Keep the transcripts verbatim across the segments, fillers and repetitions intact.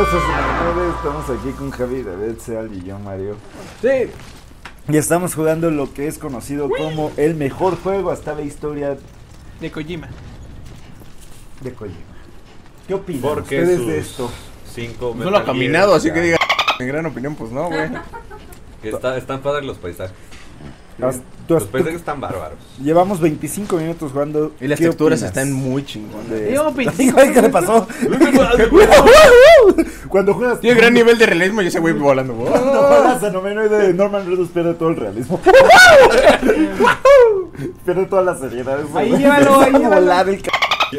bienvenidos a Xenomenoide. Estamos aquí con Javi, David, Seal y yo, Mario. Sí. Y estamos jugando lo que es conocido Uy. como el mejor juego hasta la historia de Kojima. De Kojima. ¿Qué opinan Porque ustedes de esto? Cinco no lo ha caminado, así que diga. En gran opinión, pues no, güey. Está, están padres los paisajes. Has, tú has, los paisajes tú, están bárbaros. Llevamos veinticinco minutos jugando. Y las texturas opinas? están muy chingones. De... ¿Qué le pasó? Cuando juegas. Tiene gran nivel de realismo y ese güey volando. Cuando juegas a Nomenoide de Norman Reedus pierde todo el realismo. Pierde toda la seriedad. Ahí llévalo, ahí llévalo.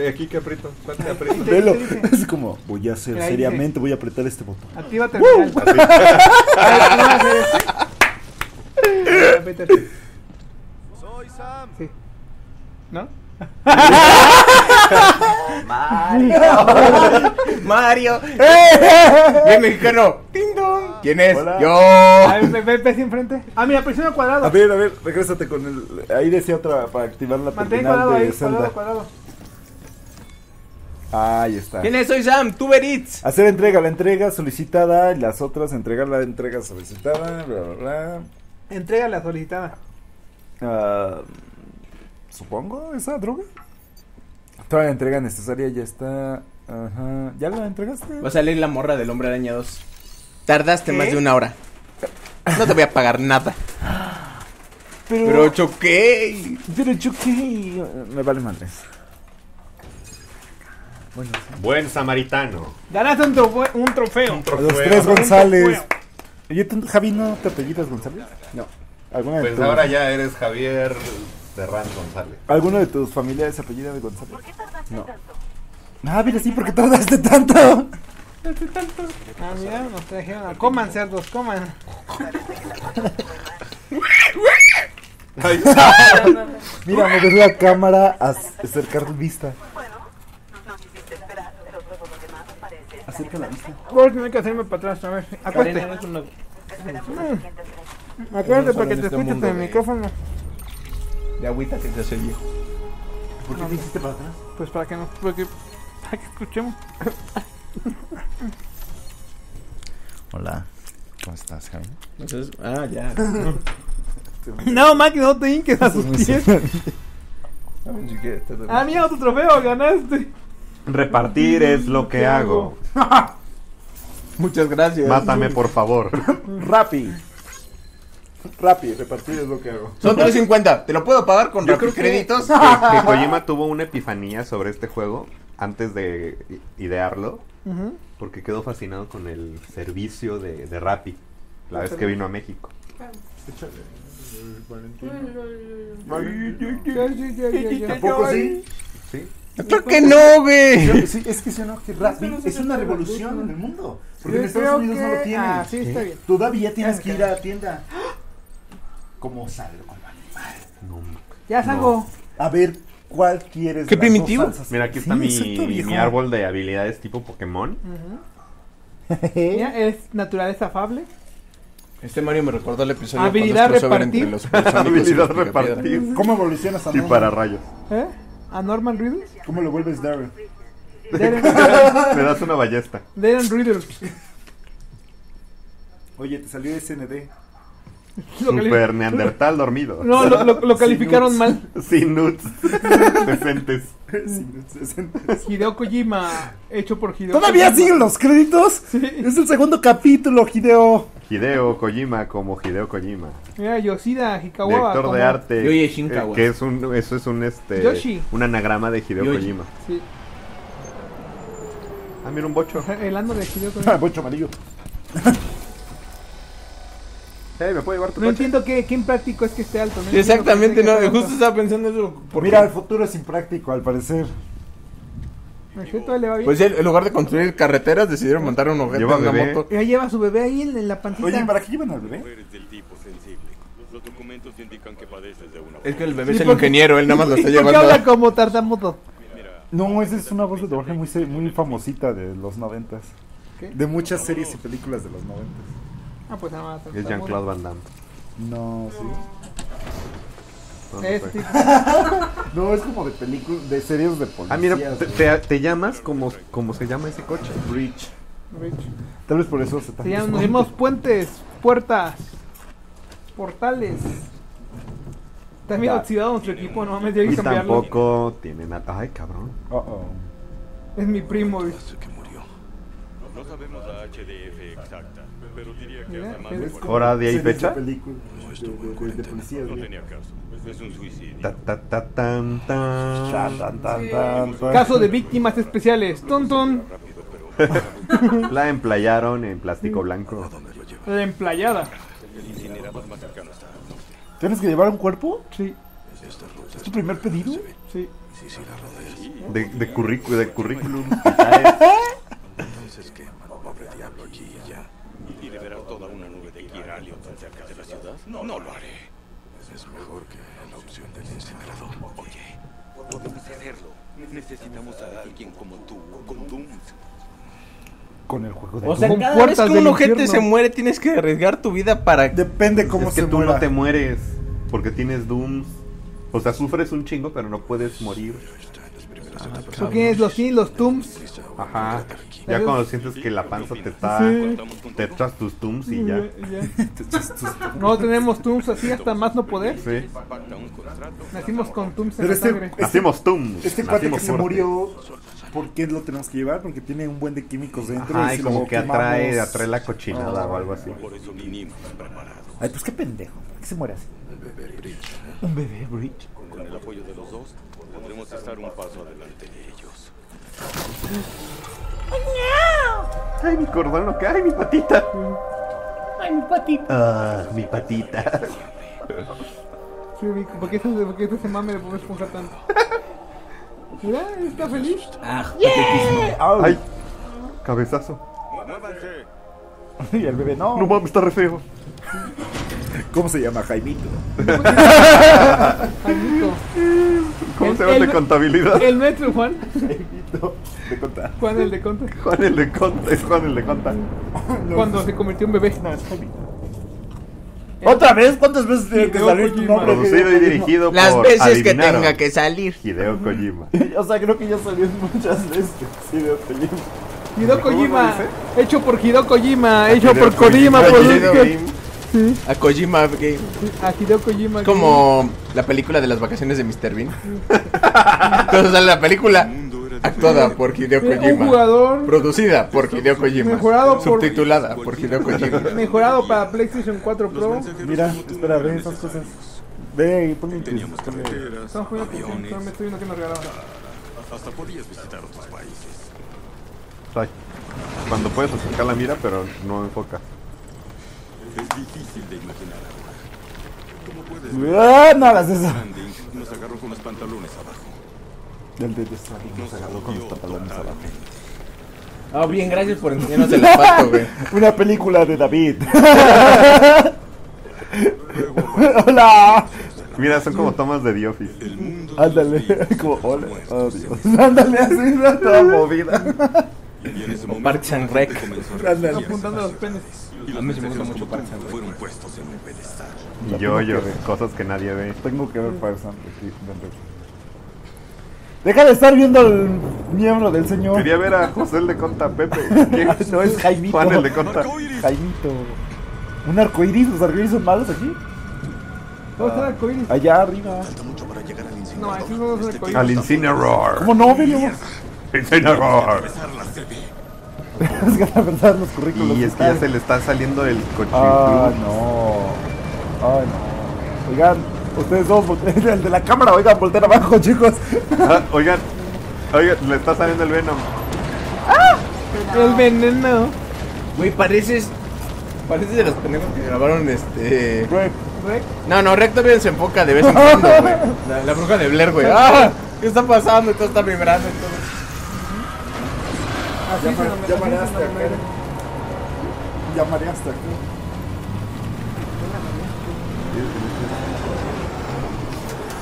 Aquí que aprieto, ¿cuánto te aprieto? Velo, es como, voy a hacer seriamente, voy a apretar este botón. Actívate. ¡Uh! Soy Sam. Sí. ¿No? Mario. Mario. Bien mexicano. Ding dong. ¿Quién es? Hola. Yo. A ver, ve, ve, ve enfrente. Ah, mira, presiona cuadrado. A ver, a ver, regrésate con el. Ahí decía otra para activar la terminal de Zelda. Cuadrado, cuadrado. Ahí está. ¿Quién es? Soy Sam, Uber Eats. Hacer entrega, la entrega solicitada, las otras, entregar la entrega solicitada, bla, bla, bla. Entrega la solicitada. Uh, Supongo, esa droga. Toda la entrega necesaria ya está. Ajá. ¿Ya la entregaste? Va a salir la morra del Hombre Araña dos. Tardaste ¿Qué? más de una hora. No te voy a pagar nada. Pero, pero choqué. Pero choqué. Me vale madres. Bueno, sí. Buen samaritano. Ganaste un, trofe un trofeo. Un trofeo. A los tres González. Oye, Javi, ¿no te apellidas González? No. ¿Alguna pues de ahora ya eres Javier Serrán González. ¿Alguno de tus familiares apellida de González? ¿Por qué tardaste no. tanto? Ah, mira, sí, ¿por qué tardaste tanto? ¿Tardaste tanto? Ah, mira, nos trajeron a... Coman, cerdos, coman. Mira, me ves la cámara a acercar vista. Acerca la vista. Voy a tener que hacerme para atrás, a ver. Acuérdate. Mm. Acuérdate para que te escuches en el micrófono. De agüita que te hace el viejo. ¿Por qué te hiciste para atrás? Pues para que nos. Porque, para que escuchemos. Hola. ¿Cómo estás, Javi? Entonces, ah, ya. No, Mac, no te hinques a sus pies. Ah, mira, tu trofeo, ganaste. Repartir es lo que hago. Muchas gracias. Mátame, por favor. Rappi. Rappi, repartir es lo que hago. Son tres cincuenta. ¿Te lo puedo pagar con Rappi créditos? Que, que Kojima tuvo una epifanía sobre este juego antes de idearlo. Uh-huh. Porque quedó fascinado con el servicio de, de Rappi la vez que vino a México. Échale. ¿Tampoco sí? Sí. Claro que no, güey. Sí, es que se no, que Rappi es una revolución en el mundo. Porque en Estados Unidos no lo tienen. Ah, sí, está bien. Todavía tienes que ir a la tienda. Como salgo como animal. No, ya salgo. No. A ver, ¿cuál quieres? ¿Qué primitivo? Mira, aquí está sí, mi, mi árbol de habilidades tipo Pokémon. Uh-huh. Mira, es naturaleza afable. Este Mario me recordó el episodio Habilidad repartir. Entre los Habilidad repartir. ¿Cómo evolucionas a mí? Y para rayos. ¿Eh? ¿A Norman Reedus? ¿Cómo lo vuelves Darren? Darren. Me das una ballesta. Darren Reedus. Oye, te salió S N D. Super neandertal dormido. No, lo, lo, lo calificaron mal. Sin nuts. Decentes. Sin nuts, decentes. Hideo Kojima, hecho por Hideo. ¿Todavía Kojima? Siguen los créditos? Sí. Es el segundo capítulo, Hideo. Hideo Kojima como Hideo Kojima. Mira, Yoshida Hikawa. Director como de arte. Yoye Shinkawa. Eh, que es un, eso es un este. Yoshi. Un anagrama de Hideo Yoshi. Kojima. Sí. Ah, mira un bocho. El ano de Hideo Kojima. Ah, bocho amarillo. Hey, ¿me puede llevar tu no coche? Entiendo qué, qué impráctico es que esté alto. No Exactamente, no, justo alto. Estaba pensando eso. Porque... Mira, el futuro es impráctico, al parecer. Le va bien. Pues en lugar de construir carreteras, decidieron montar un objeto en una moto. Ella lleva a su bebé ahí en, en la pantita. Oye, ¿para qué llevan al bebé? Los documentos indican que padeces de una... Es que el bebé sí, es el porque... ingeniero, él nada más lo está llevando. ¿Por qué habla como tartamudo? No, esa es una voz de doblaje muy, muy famosita de los noventas. ¿Qué? De muchas series y películas de los noventas. Ah, pues nada más. Es Jean-Claude Van Damme. No, sí. Este. No, es como de películas, de series de policías. Ah, mira, te, te, te llamas como, como se llama ese coche. Bridge. Tal vez por eso se sí, ya nos dimos puentes, puertas, portales. Está bien oxidado nuestro equipo, no mames, ya hay que cambiarlo. Tampoco tiene nada. Ay, cabrón. Uh oh. Es mi primo. Que murió. No sabemos la H D F exacta, pero diría que además de hora de ahí fecha. No tenía caso. Es un suicidio. Ta ta ta tan tan. Caso de víctimas especiales. Tonton. La emplayaron en plástico blanco. La emplayada. ¿Tienes que llevar un cuerpo? Sí. ¿Es tu primer pedido? Sí. De, de currículum. De currículum. Entonces, ¿qué? Pobre diablo, aquí y ya. ¿Y liberar toda una nube de quiralio tan cerca de la ciudad? No, no lo haré. Es mejor que la opción del incinerador. Oye, podemos hacerlo. Necesitamos a alguien como tú, con Doom. Con el juego de o sea, con cada vez que un ojete se muere tienes que arriesgar tu vida para... Depende cómo es que se tú muera. No te mueres porque tienes dooms. O sea, sufres un chingo pero no puedes morir. ¿Tú tienes los sí, los tooms? Ajá. Ya ¿sabes? Cuando sientes que la panza te está... Sí. Te echas tus tooms y ya. ya. No tenemos tooms así hasta más no poder. Sí. Nacimos con tooms en la sangre. Nacimos tooms. Este cuate que se murió... ¿Por qué lo tenemos que llevar? Porque tiene un buen de químicos dentro. Ay, si como que atrae, atrae la cochinada o algo así. Por eso vinimos preparados. Ay, pues qué pendejo. ¿Por qué se muere así? Un bebé bridge. Un bebé bridge. Con el apoyo de los dos, podremos estar un paso adelante de ellos. ¡Oh, no! ¡Ay, mi cordón local! ¡Ay, mi patita! ¡Ay, mi patita! ¡Ah, mi patita! Sí, rico. ¿Por qué ese mame le podemos esponjar tanto? Mira, está feliz. Ah, yeah. Ay, cabezazo. Y el bebé no. No mames, está re feo. ¿Cómo se llama? Jaimito. Jaimito. ¿Cómo se llama el de contabilidad? El nuestro, Juan. Jaimito. De conta. Juan el de conta. Juan el de conta. Es Juan el de conta. No, cuando no, se convirtió en bebé. No, es Jaimito. ¿Otra vez? ¿Cuántas veces tiene que salir tu nombre? Producido y dirigido las por... Las veces adivinaron. Que tenga que salir. Hideo Kojima. O sea, creo que ya salió muchas veces. Hideo Kojima. Hideo Kojima. Hecho por Hideo Kojima. A hecho Hideo por Kojima. Kojima por... ¿Sí? A Kojima Game. A Hideo Kojima Game. Como la película de las vacaciones de mister Bean. Entonces sale la película... Actuada por Hideo Kojima. Un jugador. Producida por Hideo Kojima. Mejorado subtitulada por... por Hideo Kojima. Mejorado para PlayStation cuatro Pro. Mira, espera, ve esas cosas. Ve y ponle un clic. Estamos jugando con el estoy viendo que nos regalaban. Hasta podías visitar otros países. Cuando puedes acercar la mira, pero no enfoca. Es difícil de imaginar ahora. ¿Cómo puedes? ¡Ah, no hagas eso! Nos agarró con los pantalones abajo. Del de Death Stranding nos agarró con los pantalones abajo. Ah, oh, bien, gracias por enseñarnos el zapato, güey. Una película de David. Hola. Mira, son como tomas de The Office. Ándale, como hola. Oh, Dios. Ándale, así, toda movida. Parks and Rec. Apuntando los penes. A mí se me gusta mucho Parks and Rec. Fueron puestos en un pedestal. Yo, yo, cosas que nadie ve. Tengo que ver Parks and Rec. Deja de estar viendo al miembro del señor. Quería ver a José el de Conta, Pepe. No, es Jaimito. Juan el de Conta. Jaimito. ¿Un arcoíris? ¿Los arcoíris son malos aquí? ¿Cómo está el arcoíris? Allá arriba. Falta mucho para llegar al incinerador. No, aquí no es arcoíris. Al incinerador. ¿Cómo no, Belio? Incinerador. Es que la verdad los currículos. Y es que ya se le está saliendo el cochino. Ah, no. Ah, no. Oigan. Ustedes dos, el de la cámara, oigan, voltear abajo, chicos. Ah, oigan, oigan, le está saliendo el veneno. ¡Ah! No. El veneno. Güey, pareces. Pareces de los pendejos que grabaron este. Rec. Rec. No, no, Rec todavía se enfoca de vez en cuando, güey. La, la bruja de Blair, güey. ¡Ah! ¿Qué está pasando? Todo está vibrando y todo. Ah, sí, ya, mar, ya mareaste acá. Ya mareaste acá.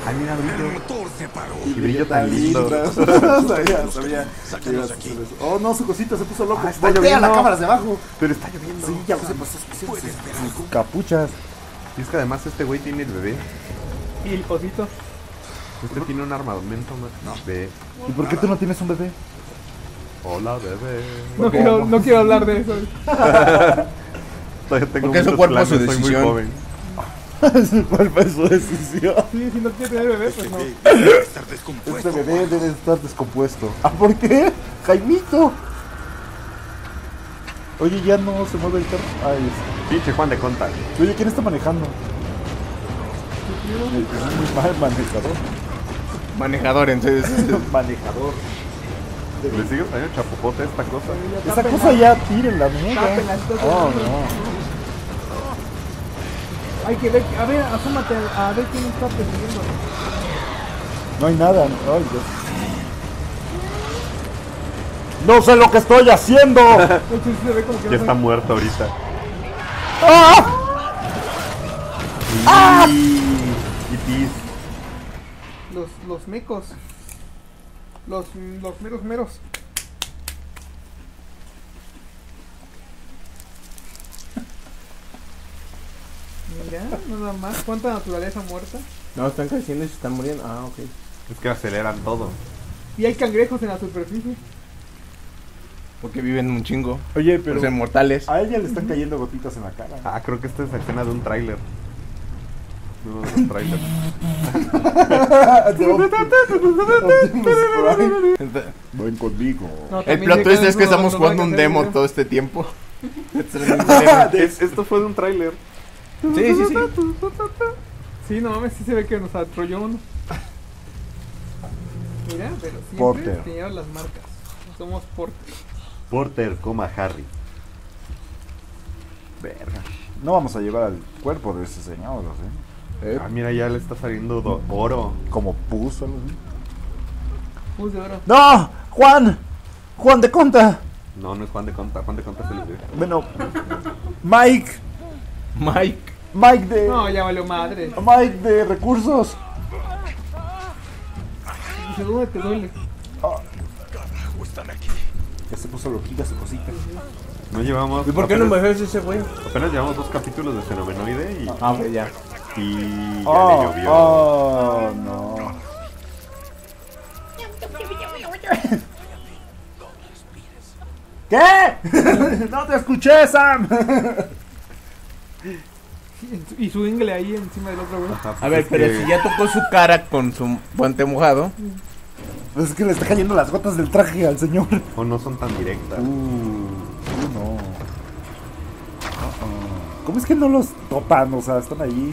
Ay, mira, el motor se paró. Y brillo tan lindo. Sabía, sabía. Sáquenos aquí. Oh, no, su cosita se puso loco. Ah, está voltea lloviendo. La cámara de abajo. Pero está lloviendo. Sí, ya se pasó. Puede esperar. Sus capuchas. Y es que además este güey tiene el bebé. Y el osito. Este tiene un armamento más. No, bebé. ¿Y por qué tú no tienes un bebé? Hola, bebé. No quiero, no quiero hablar de eso. Porque es su cuerpo, su decisión. Su cuerpo es su decisión. Sí, si no quiere tener bebé, pues no. Este bebé debe estar descompuesto. ¿Ah, por qué? Jaimito. Oye, ya no se mueve el carro. Ahí está. Pinche Juan de Conta. Oye, ¿quién está manejando? Es muy mal manejador. Manejador, entonces. Manejador. ¿Le sigue saliendo chapopote esta cosa? Esa cosa ya tírenla, mierda. Oh, no. Hay que ver, a ver, asómate, a ver quién está persiguiendo. No hay nada, no, ay, Dios. ¡No sé lo que estoy haciendo! Ya está muerto ahorita. ¡Ah! ¡Ah! Los, los mecos. Los, los meros meros. Mira, nada más, cuánta naturaleza muerta. No, están creciendo y se están muriendo. Ah, ok. Es que aceleran todo. Y hay cangrejos en la superficie. Porque viven un chingo. Oye, pero son mortales. A ella le están cayendo gotitas en la cara. Ah, creo que esta es la escena de un tráiler. No, un trailer. Ven conmigo. No, el plot twist es que estamos no, jugando no un demo todo este tiempo. Esto fue de un trailer. Sí, sí, sí. Sí, no mames, sí se ve que nos atropelló uno. Mira, pero siempre Porter. Señor, las marcas. Somos Porter. Porter, coma Harry. Verga. No vamos a llevar al cuerpo de ese señor, ¿sí? Eh, ah, mira, ya le está saliendo oro. Como pus, algo así. Pus de oro. ¡No! ¡Juan! ¡Juan de Conta! No, no es Juan de Conta. Juan de Conta se le dio. Bueno. Mike. Mike. Mike de... No, llámalo madre. Mike de recursos. Seguro te duele. Oh. Carajo, están aquí. Ya se puso loquita su cosita. No llevamos... ¿Y por qué apenas, no me ves ese güey? Apenas llevamos dos capítulos de Xenomenoide y... Ah, pues ya. Y... Oh, ya le llovió. Oh, no. ¿Qué? ¡No te escuché, Sam! Y su ingle ahí encima del otro güey. Ajá, pues a ver, pero que... si ya tocó su cara con su guante mojado... Pues es que le está cayendo las gotas del traje al señor. O no son tan directas. Uh. ¿Cómo es que no los topan? O sea, están allí.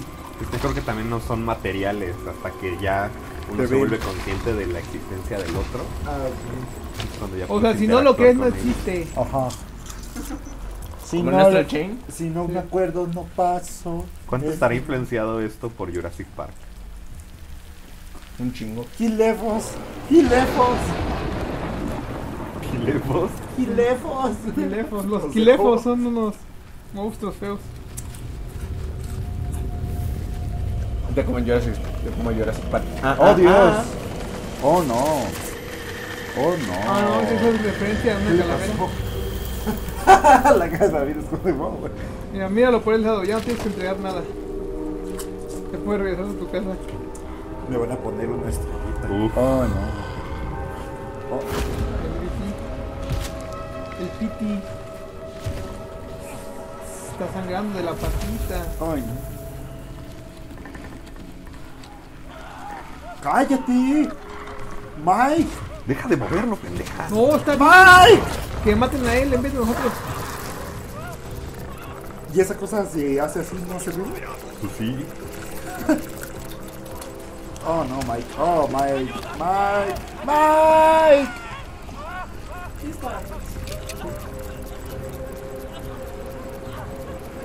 Yo creo que también no son materiales hasta que ya uno se vuelve consciente de la existencia del otro. Ah, okay. O sea, si no lo crees, no existe. Ajá. Si no, si no me acuerdo, no paso. ¿Cuánto estará influenciado esto por Jurassic Park? Un chingo. ¡Quilefos! ¡Quilefos! ¿Quilefos? ¡Quilefos! ¡Quilefos! Los quilefos son unos monstruos feos. De como Jurassic, de como Jurassic Park. Ah, ¡oh, ah, Dios! Ah. ¡Oh, no! ¡Oh, no! Ah, no, eso es referencia a una calavera. La calavera es como güey. Mira, míralo por el lado, ya no tienes que entregar nada. Te puedes regresar a tu casa. Me van a poner una estrellita. Uf. ¡Oh, no! Oh. El piti está sangrando de la patita. Ay, no. ¡Cállate! ¡Mike! Deja de moverlo, pendeja. No, está bien. ¡Mike! Que maten a él en vez de nosotros. ¿Y esa cosa se hace así, no se ve? Pues sí. Oh no, Mike. Oh, Mike. Mike. Mike.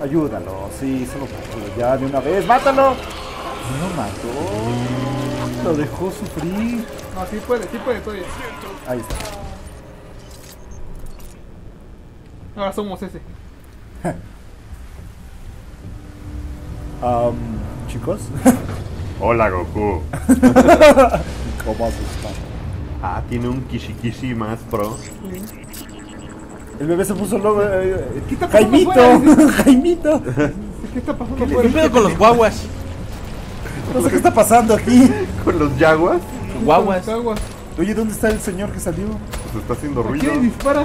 Ayúdalo. Sí, solo ya de una vez. ¡Mátalo! No mató. Lo dejó sufrir. No, sí puede, sí puede, todavía. Ahí está. Ahora somos ese. um, Chicos. Hola, Goku. ¿Cómo asustan? Ah, tiene un kishikishi más pro. El bebé se puso loco. ¿Qué está pasando? ¡Jaimito! ¡Jaimito! ¿Qué está pasando? ¿Qué pedo con los guaguas? No sé qué está pasando aquí. ¿Con los yaguas? Guaguas. Oye, ¿dónde está el señor que salió? Pues está haciendo ruido. ¿Qué dispara?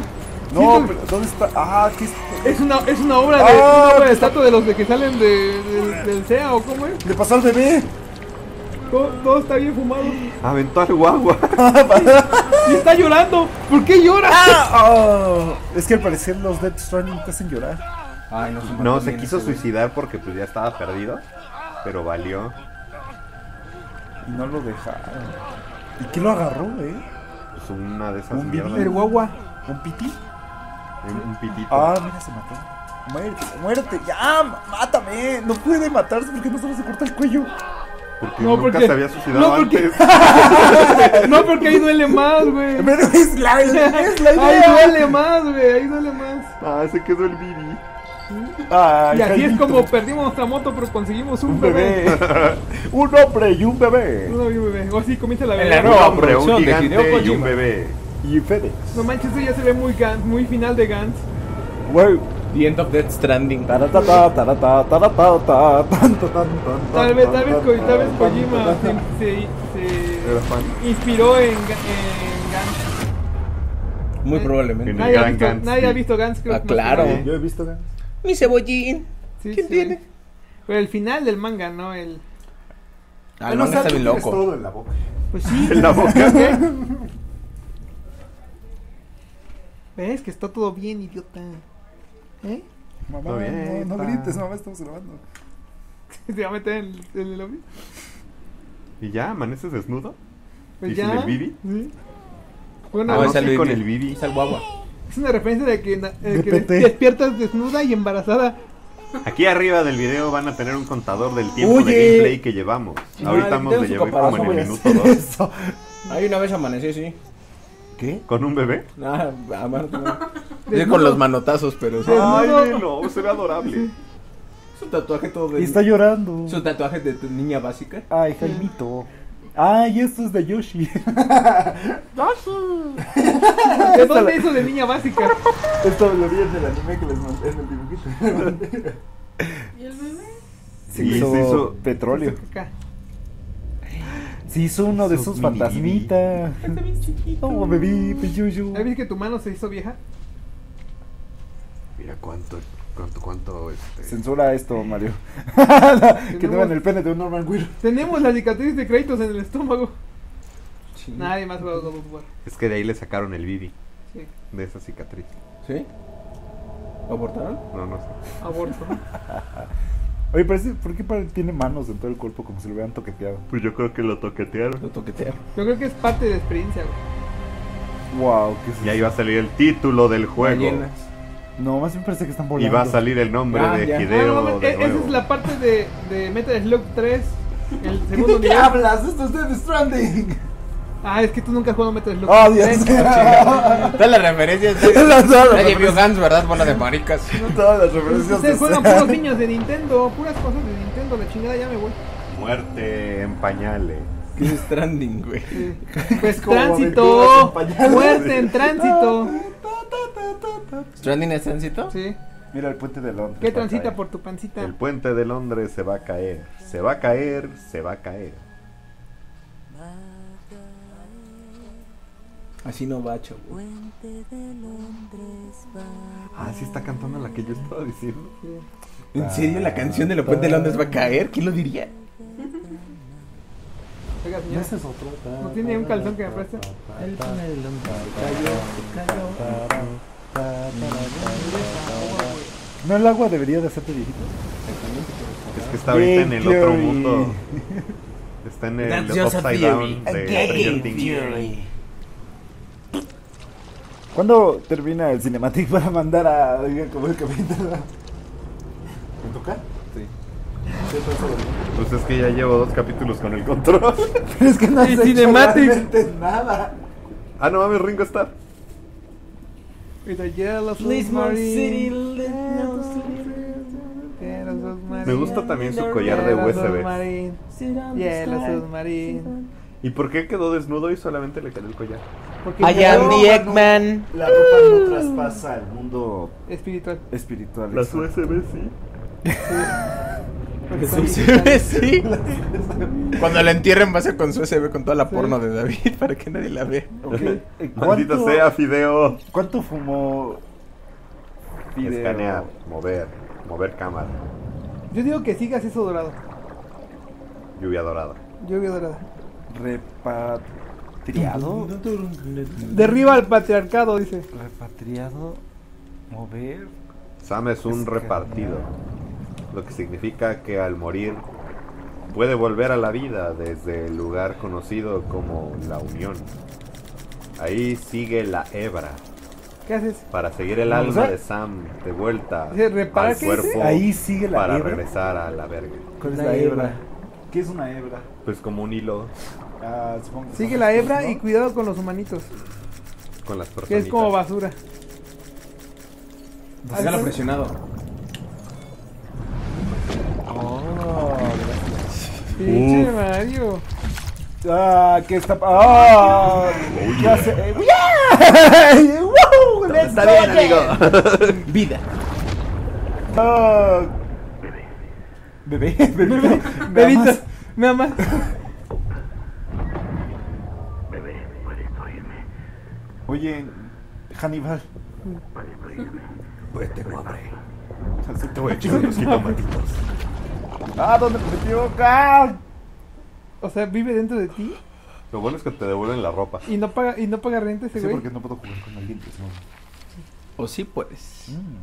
No, pero ¿dónde está? Ah, ¿qué es? Es una, es una obra de, ah, una obra de estatua de los de que salen de, de, del C E A, ¿o cómo es? Le pasó al bebé. Todo, todo está bien fumado. Aventó al guagua. Y está llorando. ¿Por qué llora? Ah, oh. Es que al parecer los Death Stranding te hacen llorar. Ay, no, se, no, se quiso suicidar porque pues ya estaba perdido. Pero valió. Y no lo dejaron. ¿Y qué lo agarró, eh? Pues una de esas un mierdas. Un guagua. ¿Un piti? Un, un pitito. Ah, mira, se mató. Muerte, muerte, ya, mátame. No puede matarse porque no solo se corta el cuello. Porque no, nunca porque... se había suicidado no, porque... antes. No, porque ahí duele más, güey. Pero es la, es la idea. Ahí duele más, güey, ahí duele más. Ah, se quedó el bibi. Ay, y aquí Jaimito. Es como perdimos nuestra moto, pero conseguimos un, un bebé. bebé. Un hombre y un bebé. Un hombre y un bebé. O así comienza la vida. Un hombre, un gigante y un bebé. Y FedEx. No manches, eso ya se ve muy Gantz, muy final de Gantz. Wow. The End of Death Stranding. Tal vez, tal vez, tal vez Kojima se, se, se inspiró en, en Gantz. Muy probablemente. Nadie, ha visto, Gantz, nadie sí. ha visto Gantz, creo. Ah, claro. Sí, yo he visto Gantz. Mi cebollín. Sí, ¿Quién sí. tiene? Pero el final del manga, ¿no? El, ah, el manga está bien loco. Todo en la boca. Pues sí. En la boca. ¿Qué? ¿Ves? Que está todo bien, idiota. ¿Eh? Mamá, no, bien, no, no grites, mamá, estamos grabando. ¿Te va a meter en el, el lobby? ¿Y ya? ¿Amaneces desnudo? Pues ¿Y ya? sin el bibi? ¿Sí? Bueno, ah, no, sí, el con el bibi. Es al guagua. Es una referencia de que, eh, que des despiertas desnuda y embarazada. Aquí arriba del video van a tener un contador del tiempo Oye. de gameplay que llevamos. No, Ahorita vamos de llevar como en el minuto dos. Ahí una vez amanecí, sí. ¿Qué? ¿Con un bebé? Ah, amarte, no. Yo con los manotazos, pero... Sí. Ay, no, se ve adorable. Sí. Su tatuaje todo de... Y está llorando. Su tatuaje de tu niña básica. Ay, Jaimito. Ay, esto es de Yoshi. ¿De dónde es eso de niña básica? Esto lo vi en el anime que les mandé, en el dibujito. ¿Y el bebé? Se sí, hizo, se hizo petróleo. Acá. Se hizo uno de sus fantasmitas. Está bien chiquito. Oh, bebé, peyuyu. ¿Sabes que tu mano se hizo vieja? Mira cuánto, cuánto, cuánto. Este... Censura esto, Mario. Que tengan el pene de un Norman Reedus. Tenemos las cicatrices de créditos en el estómago. Sí. Nadie más va a jugar. Es que de ahí le sacaron el bibi. Sí. De esa cicatriz. ¿Sí? ¿Lo abortaron? No, no sé. Aborto. Oye, parece, ¿por qué tiene manos en todo el cuerpo como si lo hubieran toqueteado? Pues yo creo que lo toquetearon. Lo toquetearon. Yo creo que es parte de la experiencia, güey. Wow, qué es. Y ahí va a salir el título del juego. Ballenas. No, más bien parece que están volando. Y va a salir el nombre ah, de ya. Hideo. Ah, no, no, de esa es la parte de, de Metal Slug tres. El segundo ¿De qué nivel? hablas? Esto es Death Stranding. Ah, es que tú nunca has jugado Metal Slug. Oh, Dios. Todas las referencias. Nadie vio Gantz, ¿verdad? Bola de maricas. No todas las referencias. Ustedes juegan puros niños de Nintendo, puras cosas de Nintendo. La chingada ya me voy. Muerte en pañales. ¿Qué es Stranding, güey? Sí. Pues tránsito. En muerte en tránsito. ¿Stranding es tránsito? Sí. Mira el puente de Londres. ¿Qué transita por tu pancita? El puente de Londres se va a caer. Se va a caer, se va a caer. Así no va, chavo. Ah, sí está cantando la que yo estaba diciendo. ¿En serio la canción de La Puente de Londres va a caer? ¿Quién lo diría? Oiga, señor, ¿no, es otro? ¿No tiene un calzón que me preste? El Puente de Londres cayó, cayó. ¿No el agua debería de hacerte viejito? Es que está ahorita en el otro mundo. Está en el Upside Down de... ¿Cuándo termina el Cinematic para mandar a como el capítulo? ¿Me toca? Sí. Pues es que ya llevo dos capítulos con el control. Pero es que no hace realmente nada. Ah, no mames, Ringo Starr. Me gusta también su collar de U S B. ¿Y por qué quedó desnudo y solamente le cayó el collar? Porque I am the Eggman. No, la ropa no traspasa el mundo espiritual. espiritual Las U S B sí. Las U S B sí. Cuando la entierren va a ser con su U S B con toda la sí. porno de David para que nadie la vea. Okay. Maldito sea, Fideo. ¿Cuánto fumó Fideo? Escanear, mover, mover cámara. Yo digo que sigas eso dorado. Lluvia dorada. Lluvia dorada. Repatriado. Derriba al patriarcado, dice. Repatriado. Mover. Sam es un escanear. Repartido. Lo que significa que al morir puede volver a la vida desde el lugar conocido como la Unión. Ahí sigue la hebra. ¿Qué haces? Para seguir el alma usar? de Sam de vuelta al cuerpo. Ahí sigue la para hebra. Regresar a la verga. ¿Cuál es la, la hebra? hebra? ¿Qué es una hebra? Pues como un hilo. Ah, supongo que sigue la hebra, ¿no? Y cuidado con los humanitos. Con las personas. Que es como basura. Hágalo presionado. Pinche Mario. Ah, que está. Ah, oh, yeah. Ya se. Yeah. Wow, let's está bien, amigo. Vida. Oh. Bebé. Bebé, bebé. Bebito, me amas. Bebé, puedes oírme. Oye, Hannibal. Puedes oírme. Pues tengo hambre. Te voy a echar unos jitomatitos. Ah, ¿dónde te metió? ¡Ah! O sea, ¿vive dentro de ti? Lo bueno es que te devuelven la ropa. ¿Y no paga, y no paga renta ese güey? Sí, porque no puedo jugar con alguien que no. O sí puedes. Mm.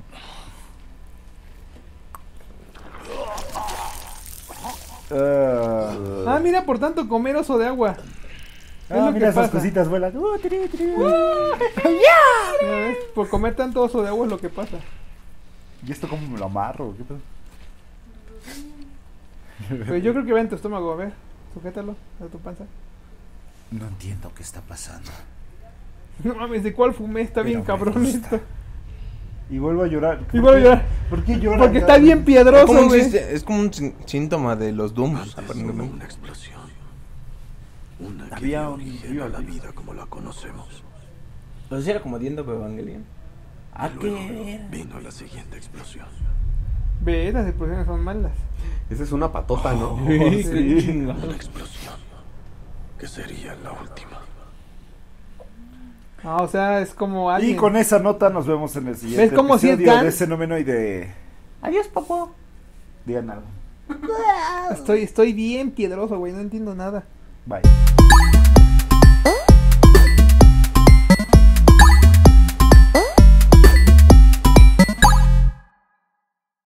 Uh, ah, mira, por tanto, comer oso de agua. Ah, es lo mira que esas pasa. Cositas vuelan. Uh, tiri, tiri. Uh, yeah. Por comer tanto oso de agua es lo que pasa. ¿Y esto cómo me lo amarro? ¿Qué pasa? Pero yo creo que va en tu estómago, a ver, sujétalo a tu panza. No entiendo qué está pasando. No mames, ¿de cuál fumé? Está pero bien cabrón esto. Y vuelvo a llorar. Y vuelvo a llorar. ¿Por qué llora? Porque está bien piedroso, güey. Es, es como un síntoma de los Dooms. Una explosión. Una que había un río a la vida como la conocemos. No sé si era como diendo pero Evangelion. ¿A qué era? Vino la siguiente explosión. Ve, las explosiones son malas. Esa es una patota, ¿no? Oh, sí, sí. Una explosión que sería la última. Ah, o sea, es como alguien. Y con esa nota nos vemos en el siguiente. Es como si de Xenomenoide. Adiós, papá. Digan algo. Estoy, estoy bien piedroso, güey, no entiendo nada. Bye.